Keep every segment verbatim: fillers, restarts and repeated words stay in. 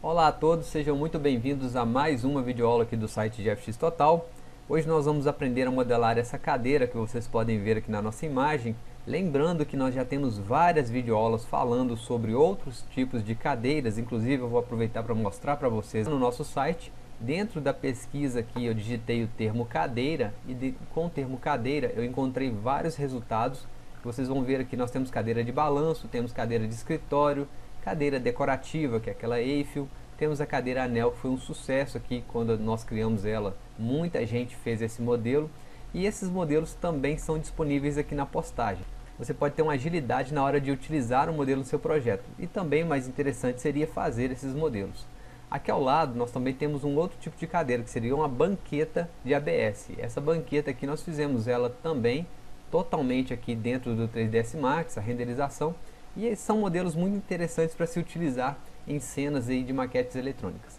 Olá a todos, sejam muito bem-vindos a mais uma videoaula aqui do site G F X Total. Hoje nós vamos aprender a modelar essa cadeira que vocês podem ver aqui na nossa imagem. Lembrando que nós já temos várias videoaulas falando sobre outros tipos de cadeiras. Inclusive eu vou aproveitar para mostrar para vocês no nosso site. Dentro da pesquisa aqui eu digitei o termo cadeira e de, com o termo cadeira eu encontrei vários resultados. Vocês vão ver aqui, nós temos cadeira de balanço, temos cadeira de escritório, cadeira decorativa, que é aquela Eiffel, temos a cadeira anel, que foi um sucesso aqui quando nós criamos ela, muita gente fez esse modelo, e esses modelos também são disponíveis aqui na postagem. Você pode ter uma agilidade na hora de utilizar o modelo no seu projeto, e também mais interessante seria fazer esses modelos. Aqui ao lado nós também temos um outro tipo de cadeira, que seria uma banqueta de A B S. Essa banqueta aqui nós fizemos ela também, totalmente aqui dentro do três D S Max, a renderização, e são modelos muito interessantes para se utilizar em cenas aí de maquetes eletrônicas.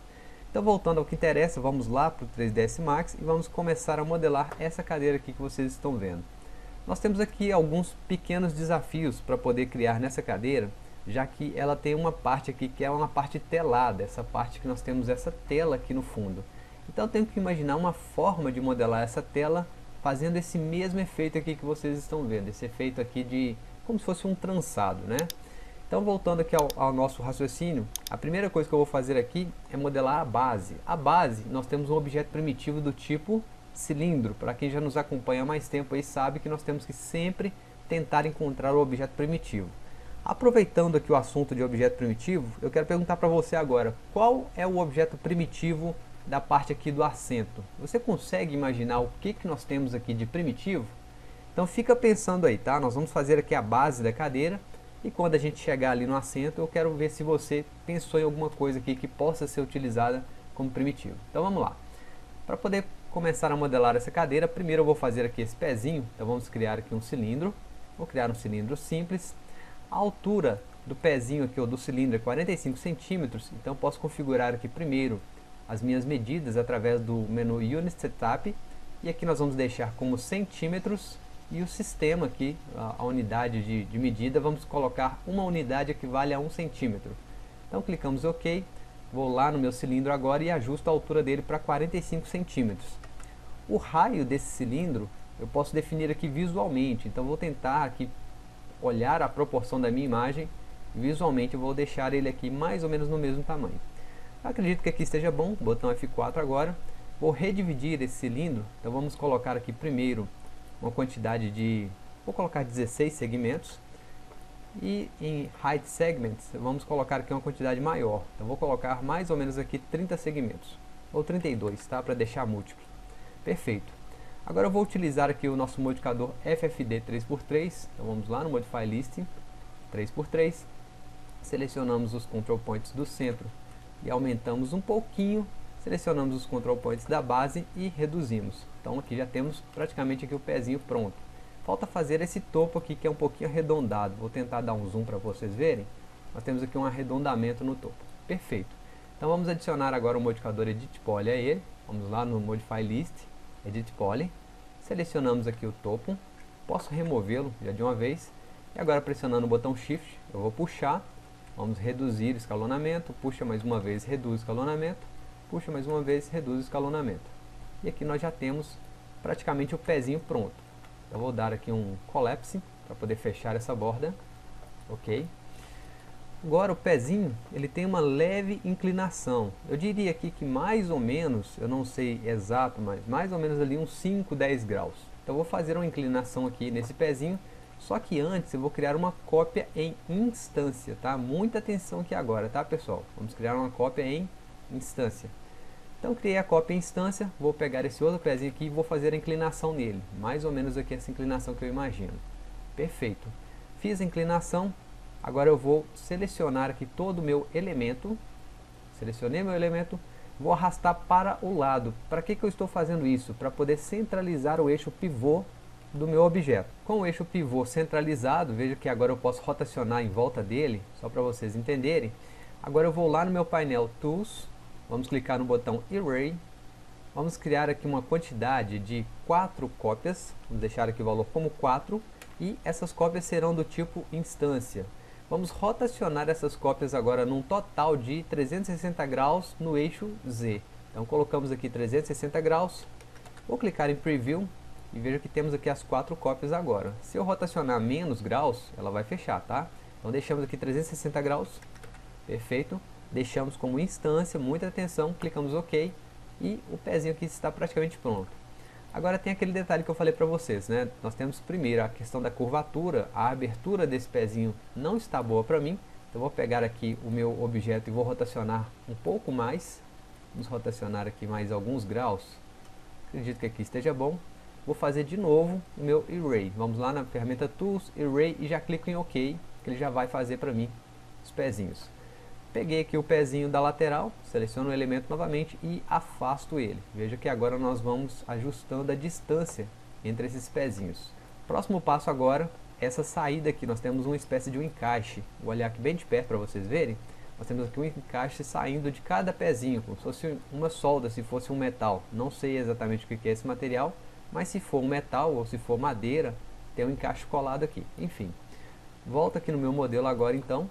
Então, voltando ao que interessa, vamos lá para o três D S Max e vamos começar a modelar essa cadeira aqui que vocês estão vendo. Nós temos aqui alguns pequenos desafios para poder criar nessa cadeira, já que ela tem uma parte aqui que é uma parte telada, essa parte que nós temos essa tela aqui no fundo. Então eu tenho que imaginar uma forma de modelar essa tela fazendo esse mesmo efeito aqui que vocês estão vendo, esse efeito aqui de como se fosse um trançado, né? Então, voltando aqui ao, ao nosso raciocínio, a primeira coisa que eu vou fazer aqui é modelar a base. A base, nós temos um objeto primitivo do tipo cilindro. Para quem já nos acompanha há mais tempo aí sabe que nós temos que sempre tentar encontrar o objeto primitivo. Aproveitando aqui o assunto de objeto primitivo, eu quero perguntar para você agora, qual é o objeto primitivo da parte aqui do assento? Você consegue imaginar o que, que nós temos aqui de primitivo? Então fica pensando aí, tá? Nós vamos fazer aqui a base da cadeira e quando a gente chegar ali no assento, eu quero ver se você pensou em alguma coisa aqui que possa ser utilizada como primitivo. Então vamos lá. Para poder começar a modelar essa cadeira, primeiro eu vou fazer aqui esse pezinho. Então vamos criar aqui um cilindro. Vou criar um cilindro simples. A altura do pezinho aqui, ou do cilindro, é quarenta e cinco centímetros. Então posso configurar aqui primeiro as minhas medidas através do menu Unit Setup. E aqui nós vamos deixar como centímetros. E o sistema aqui, a unidade de, de medida, vamos colocar uma unidade equivale a um centímetro. Então clicamos OK, vou lá no meu cilindro agora e ajusto a altura dele para quarenta e cinco centímetros. O raio desse cilindro eu posso definir aqui visualmente, então vou tentar aqui olhar a proporção da minha imagem, visualmente eu vou deixar ele aqui mais ou menos no mesmo tamanho. Eu acredito que aqui esteja bom, botão F quatro agora, vou redividir esse cilindro, então vamos colocar aqui primeiro uma quantidade de, vou colocar dezesseis segmentos, e em Height Segments vamos colocar aqui uma quantidade maior, então vou colocar mais ou menos aqui trinta segmentos, ou trinta e dois, tá? Para deixar múltiplo. Perfeito. Agora eu vou utilizar aqui o nosso modificador F F D três por três, então vamos lá no Modify Listing, três por três, selecionamos os Control Points do centro e aumentamos um pouquinho, selecionamos os Control Points da base e reduzimos. Então aqui já temos praticamente aqui o pezinho pronto. Falta fazer esse topo aqui que é um pouquinho arredondado. Vou tentar dar um zoom para vocês verem. Nós temos aqui um arredondamento no topo. Perfeito. Então vamos adicionar agora o modificador Edit Poly a ele. Vamos lá no Modify List, Edit Poly. Selecionamos aqui o topo. Posso removê-lo já de uma vez. E agora pressionando o botão Shift, eu vou puxar. Vamos reduzir o escalonamento. Puxa mais uma vez, reduz o escalonamento. Puxa mais uma vez, reduz o escalonamento. E aqui nós já temos praticamente o pezinho pronto. Eu vou dar aqui um collapse para poder fechar essa borda. Ok. Agora o pezinho, ele tem uma leve inclinação. Eu diria aqui que mais ou menos, eu não sei exato, mas mais ou menos ali uns cinco, dez graus. Então eu vou fazer uma inclinação aqui nesse pezinho. Só que antes eu vou criar uma cópia em instância, tá? Muita atenção aqui agora, tá pessoal? Vamos criar uma cópia em instância. Então criei a cópia em instância, vou pegar esse outro pezinho aqui e vou fazer a inclinação nele. Mais ou menos aqui essa inclinação que eu imagino. Perfeito. Fiz a inclinação, agora eu vou selecionar aqui todo o meu elemento. Selecionei meu elemento, vou arrastar para o lado. Para que que eu estou fazendo isso? Para poder centralizar o eixo pivô do meu objeto. Com o eixo pivô centralizado, veja que agora eu posso rotacionar em volta dele, só para vocês entenderem. Agora eu vou lá no meu painel Tools. Vamos clicar no botão Array, vamos criar aqui uma quantidade de quatro cópias, vamos deixar aqui o valor como quatro, e essas cópias serão do tipo instância. Vamos rotacionar essas cópias agora num total de trezentos e sessenta graus no eixo Z. Então colocamos aqui trezentos e sessenta graus, vou clicar em Preview e veja que temos aqui as quatro cópias agora. Se eu rotacionar menos graus, ela vai fechar, tá? Então deixamos aqui trezentos e sessenta graus, perfeito. Deixamos como instância, muita atenção, clicamos OK e o pezinho aqui está praticamente pronto. Agora tem aquele detalhe que eu falei para vocês, né? Nós temos primeiro a questão da curvatura, a abertura desse pezinho não está boa para mim. Então vou pegar aqui o meu objeto e vou rotacionar um pouco mais. Vamos rotacionar aqui mais alguns graus. Acredito que aqui esteja bom. Vou fazer de novo o meu Array. Vamos lá na ferramenta Tools, Array e já clico em OK, que ele já vai fazer para mim os pezinhos. Peguei aqui o pezinho da lateral, seleciono o elemento novamente e afasto ele. Veja que agora nós vamos ajustando a distância entre esses pezinhos. Próximo passo agora, essa saída aqui, nós temos uma espécie de um encaixe. Vou olhar aqui bem de perto para vocês verem. Nós temos aqui um encaixe saindo de cada pezinho, como se fosse uma solda, se fosse um metal. Não sei exatamente o que é esse material, mas se for um metal ou se for madeira, tem um encaixe colado aqui. Enfim, volto aqui no meu modelo agora então.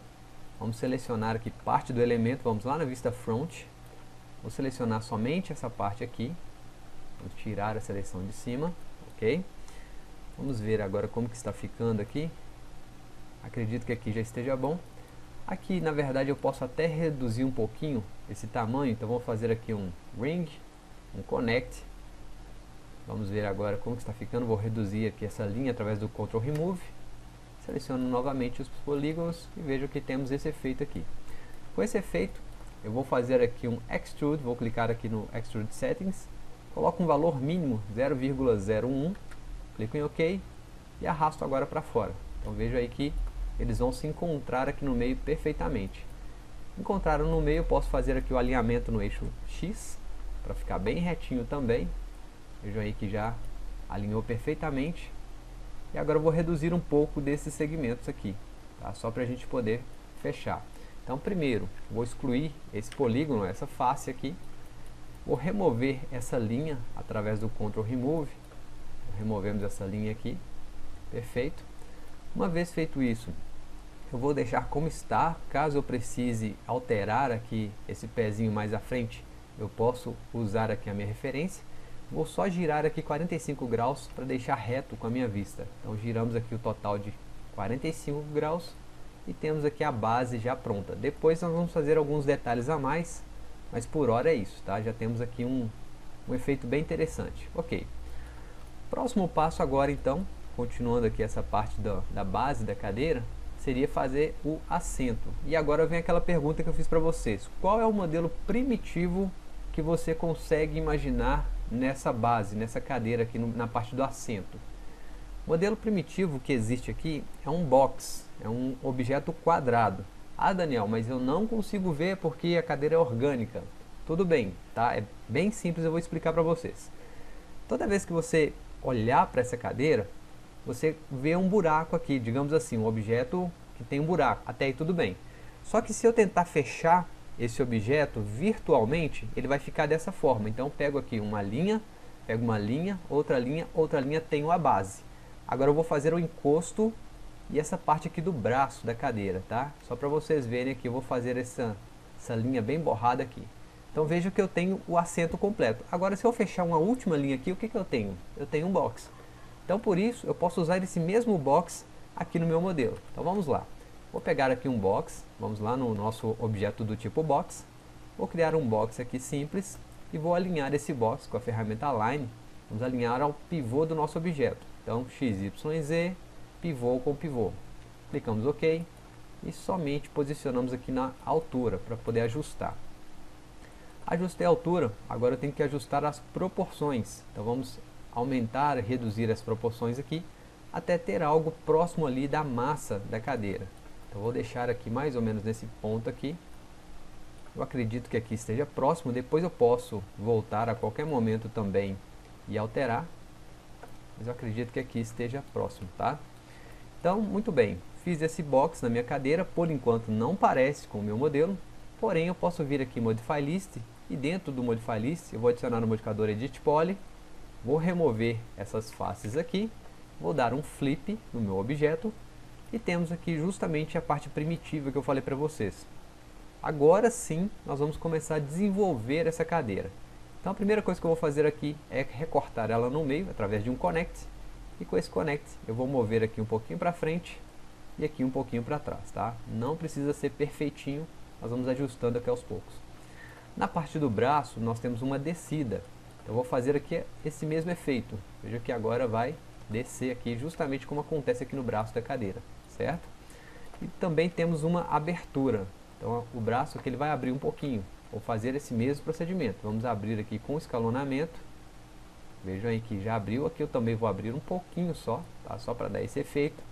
Vamos selecionar aqui parte do elemento, vamos lá na vista front. Vou selecionar somente essa parte aqui. Vou tirar a seleção de cima, ok? Vamos ver agora como que está ficando aqui. Acredito que aqui já esteja bom. Aqui, na verdade, eu posso até reduzir um pouquinho esse tamanho. Então vou fazer aqui um ring, um connect. Vamos ver agora como que está ficando. Vou reduzir aqui essa linha através do Ctrl Remove. Seleciono novamente os polígonos e vejo que temos esse efeito aqui. Com esse efeito, eu vou fazer aqui um Extrude, vou clicar aqui no Extrude Settings, coloco um valor mínimo zero vírgula zero um, clico em OK e arrasto agora para fora. Então vejo aí que eles vão se encontrar aqui no meio perfeitamente. Encontraram no meio, eu posso fazer aqui o alinhamento no eixo X, para ficar bem retinho também. Vejo aí que já alinhou perfeitamente. E agora eu vou reduzir um pouco desses segmentos aqui, tá? Só para a gente poder fechar. Então primeiro, vou excluir esse polígono, essa face aqui. Vou remover essa linha através do Ctrl Remove. Removemos essa linha aqui. Perfeito. Uma vez feito isso, eu vou deixar como está. Caso eu precise alterar aqui esse pezinho mais à frente, eu posso usar aqui a minha referência. Vou só girar aqui quarenta e cinco graus para deixar reto com a minha vista. Então giramos aqui o total de quarenta e cinco graus e temos aqui a base já pronta. Depois nós vamos fazer alguns detalhes a mais, mas por hora é isso, tá? Já temos aqui um, um efeito bem interessante. Ok. Próximo passo agora então, continuando aqui essa parte da, da base da cadeira, seria fazer o assento. E agora vem aquela pergunta que eu fiz para vocês. Qual é o modelo primitivo que você consegue imaginar nessa base, nessa cadeira aqui no, na parte do assento? O modelo primitivo que existe aqui é um box, é um objeto quadrado. Ah, Daniel, mas eu não consigo ver porque a cadeira é orgânica. Tudo bem, tá? É bem simples, eu vou explicar para vocês. Toda vez que você olhar para essa cadeira, você vê um buraco aqui, digamos assim, um objeto que tem um buraco. Até aí tudo bem. Só que se eu tentar fechar esse objeto virtualmente, ele vai ficar dessa forma. Então pego aqui uma linha, pego uma linha, outra linha, outra linha, tenho a base. Agora eu vou fazer o encosto e essa parte aqui do braço da cadeira, tá? Só para vocês verem aqui, eu vou fazer essa, essa linha bem borrada aqui. Então vejo que eu tenho o assento completo. Agora se eu fechar uma última linha aqui, o que que eu tenho? Eu tenho um box. Então por isso eu posso usar esse mesmo box aqui no meu modelo. Então vamos lá. Vou pegar aqui um box, vamos lá no nosso objeto do tipo box. Vou criar um box aqui simples e vou alinhar esse box com a ferramenta Align. Vamos alinhar ao pivô do nosso objeto. Então X, Y, Z, pivô com pivô. Clicamos OK e somente posicionamos aqui na altura para poder ajustar. Ajustei a altura, agora eu tenho que ajustar as proporções. Então vamos aumentar e reduzir as proporções aqui até ter algo próximo ali da massa da cadeira. Então vou deixar aqui mais ou menos nesse ponto aqui. Eu acredito que aqui esteja próximo. Depois eu posso voltar a qualquer momento também e alterar. Mas eu acredito que aqui esteja próximo, tá? Então, muito bem. Fiz esse box na minha cadeira. Por enquanto não parece com o meu modelo. Porém, eu posso vir aqui em Modify List. E dentro do Modify List, eu vou adicionar no modificador Edit Poly. Vou remover essas faces aqui. Vou dar um flip no meu objeto. E temos aqui justamente a parte primitiva que eu falei para vocês. Agora sim, nós vamos começar a desenvolver essa cadeira. Então a primeira coisa que eu vou fazer aqui é recortar ela no meio, através de um connect. E com esse connect eu vou mover aqui um pouquinho para frente e aqui um pouquinho para trás, tá? Não precisa ser perfeitinho, nós vamos ajustando aqui aos poucos. Na parte do braço nós temos uma descida. Eu vou fazer aqui esse mesmo efeito. Veja que agora vai descer aqui, justamente como acontece aqui no braço da cadeira, certo? E também temos uma abertura. Então o braço aqui ele vai abrir um pouquinho. Vou fazer esse mesmo procedimento. Vamos abrir aqui com escalonamento. Vejam aí que já abriu. Aqui eu também vou abrir um pouquinho só, tá? Só para dar esse efeito.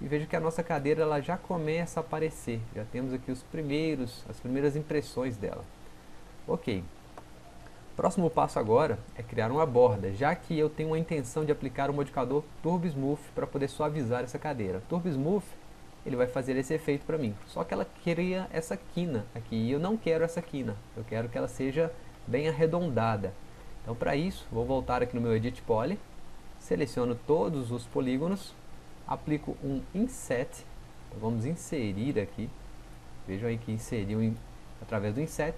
E veja que a nossa cadeira ela já começa a aparecer. Já temos aqui os primeiros, as primeiras impressões dela. Ok. Próximo passo agora é criar uma borda, já que eu tenho a intenção de aplicar o modificador TurboSmooth para poder suavizar essa cadeira. TurboSmooth ele vai fazer esse efeito para mim, só que ela cria essa quina aqui, e eu não quero essa quina, eu quero que ela seja bem arredondada. Então para isso, vou voltar aqui no meu Edit Poly, seleciono todos os polígonos, aplico um Inset, então vamos inserir aqui, vejam aí que inseriu em, através do Inset,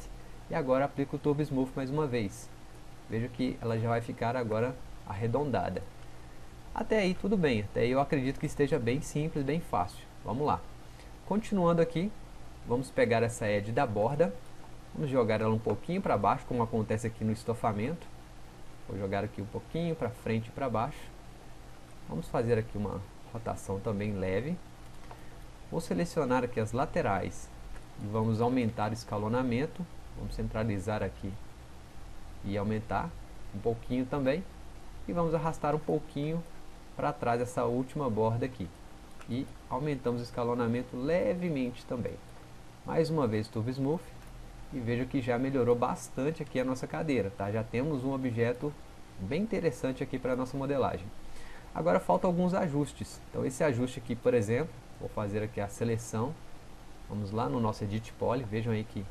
e agora aplico o TurboSmooth mais uma vez. Veja que ela já vai ficar agora arredondada. Até aí tudo bem, até aí eu acredito que esteja bem simples, bem fácil. Vamos lá. Continuando aqui, vamos pegar essa edge da borda, vamos jogar ela um pouquinho para baixo, como acontece aqui no estofamento. Vou jogar aqui um pouquinho para frente e para baixo. Vamos fazer aqui uma rotação também leve. Vou selecionar aqui as laterais e vamos aumentar o escalonamento. Vamos centralizar aqui e aumentar um pouquinho também. E vamos arrastar um pouquinho para trás essa última borda aqui. E aumentamos o escalonamento levemente também. Mais uma vez TurboSmooth. E veja que já melhorou bastante aqui a nossa cadeira, tá? Já temos um objeto bem interessante aqui para a nossa modelagem. Agora faltam alguns ajustes. Então esse ajuste aqui, por exemplo, vou fazer aqui a seleção. Vamos lá no nosso Edit Poly, vejam aí que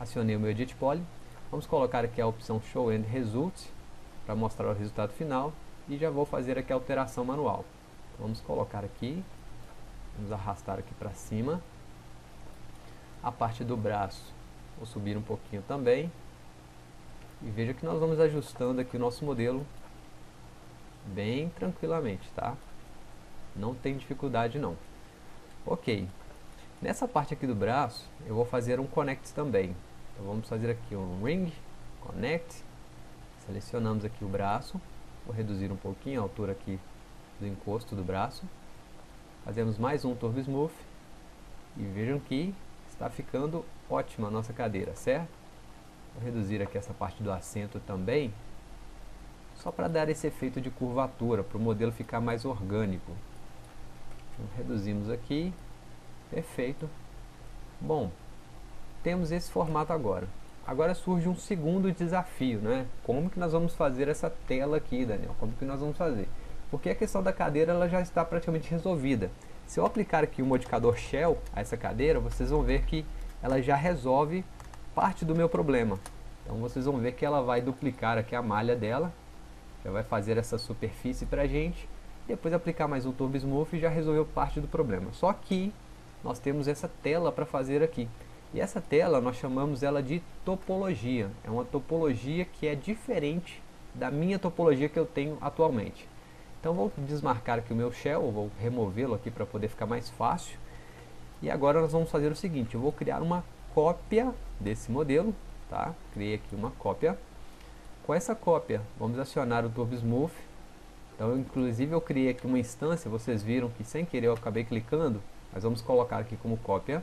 acionei o meu Edit Poly. Vamos colocar aqui a opção Show End Result para mostrar o resultado final. E já vou fazer aqui a alteração manual. Vamos colocar aqui, vamos arrastar aqui para cima. A parte do braço vou subir um pouquinho também. E veja que nós vamos ajustando aqui o nosso modelo bem tranquilamente, tá? Não tem dificuldade não. Ok. Nessa parte aqui do braço eu vou fazer um connect também. Então vamos fazer aqui um ring, connect, selecionamos aqui o braço, vou reduzir um pouquinho a altura aqui do encosto do braço, fazemos mais um TurboSmooth e vejam que está ficando ótima a nossa cadeira, certo? Vou reduzir aqui essa parte do assento também, só para dar esse efeito de curvatura, para o modelo ficar mais orgânico. Então, reduzimos aqui. Perfeito. Bom, temos esse formato agora. Agora surge um segundo desafio, né? Como que nós vamos fazer essa tela aqui, Daniel? Como que nós vamos fazer? Porque a questão da cadeira ela já está praticamente resolvida. Se eu aplicar aqui o modificador Shell a essa cadeira, vocês vão ver que ela já resolve parte do meu problema. Então vocês vão ver que ela vai duplicar aqui a malha dela, já vai fazer essa superfície pra gente, depois aplicar mais um TurboSmooth e já resolveu parte do problema. Só que nós temos essa tela para fazer aqui, e essa tela nós chamamos ela de topologia. É uma topologia que é diferente da minha topologia que eu tenho atualmente. Então vou desmarcar aqui o meu shell, vou removê-lo aqui para poder ficar mais fácil. E agora nós vamos fazer o seguinte, eu vou criar uma cópia desse modelo, tá? Criei aqui uma cópia. Com essa cópia vamos acionar o TurboSmooth. Então eu, inclusive eu criei aqui uma instância, vocês viram que sem querer eu acabei clicando. Mas vamos colocar aqui como cópia.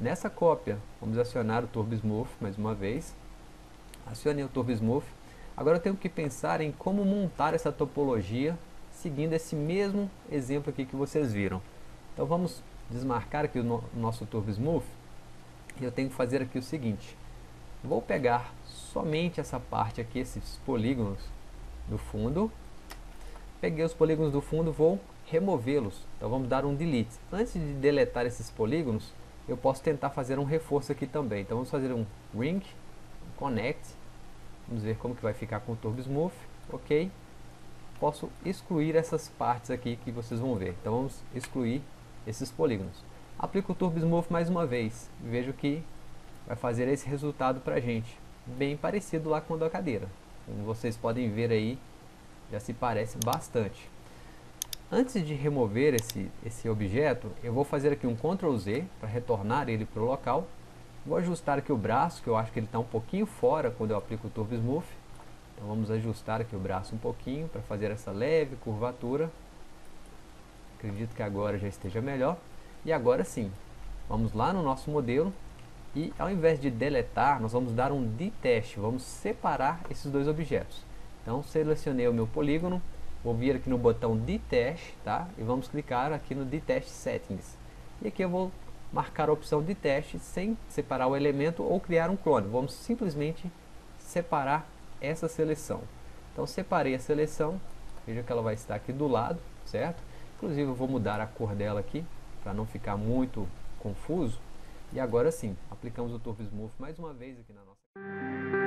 Nessa cópia, vamos acionar o TurboSmooth mais uma vez. Acionei o TurboSmooth. Agora eu tenho que pensar em como montar essa topologia, seguindo esse mesmo exemplo aqui que vocês viram. Então vamos desmarcar aqui o no nosso TurboSmooth. E eu tenho que fazer aqui o seguinte. Vou pegar somente essa parte aqui, esses polígonos do fundo. Peguei os polígonos do fundo, vou removê-los. Então vamos dar um delete. Antes de deletar esses polígonos, eu posso tentar fazer um reforço aqui também. Então vamos fazer um ring, um connect. Vamos ver como que vai ficar com o TurboSmooth. Ok. posso excluir essas partes aqui que vocês vão ver. Então vamos excluir esses polígonos. Aplico o TurboSmooth mais uma vez. Vejo que vai fazer esse resultado pra gente. Bem parecido lá com o da cadeira. Como vocês podem ver aí, já se parece bastante. Antes de remover esse, esse objeto, eu vou fazer aqui um Ctrl Z para retornar ele para o local. Vou ajustar aqui o braço, que eu acho que ele está um pouquinho fora quando eu aplico o TurboSmooth. Então vamos ajustar aqui o braço um pouquinho para fazer essa leve curvatura. Acredito que agora já esteja melhor. E agora sim, vamos lá no nosso modelo. E ao invés de deletar, nós vamos dar um detach, vamos separar esses dois objetos. Então selecionei o meu polígono, vou vir aqui no botão detach, tá? E vamos clicar aqui no detach settings. E aqui eu vou marcar a opção detach sem separar o elemento ou criar um clone. Vamos simplesmente separar essa seleção. Então separei a seleção, veja que ela vai estar aqui do lado, certo? Inclusive eu vou mudar a cor dela aqui, para não ficar muito confuso. E agora sim, aplicamos o TurboSmooth mais uma vez aqui na nossa...